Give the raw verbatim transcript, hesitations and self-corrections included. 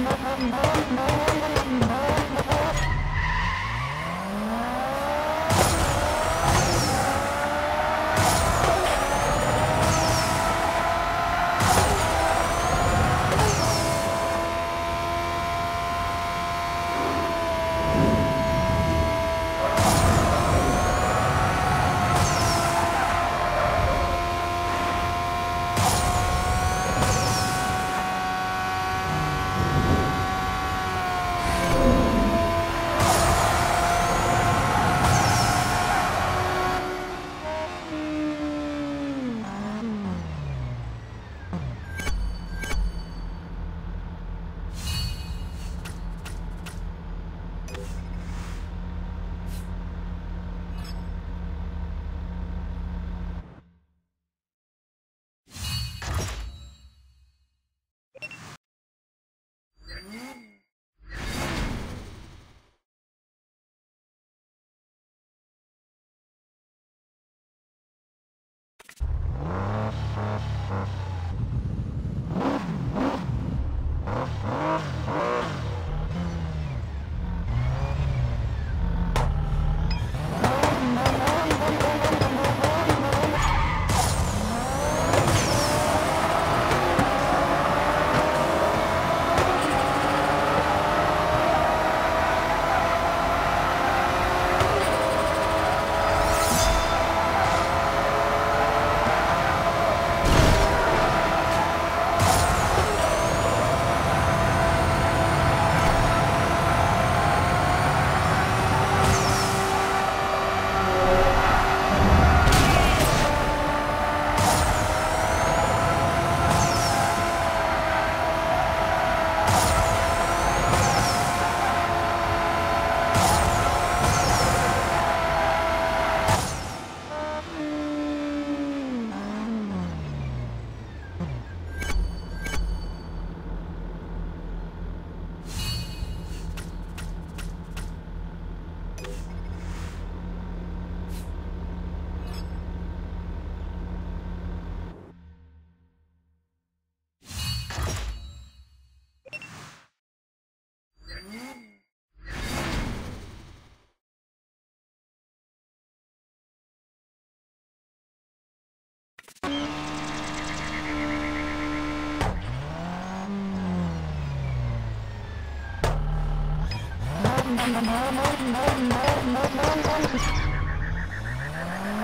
No, no, no, no, no, no, no, no.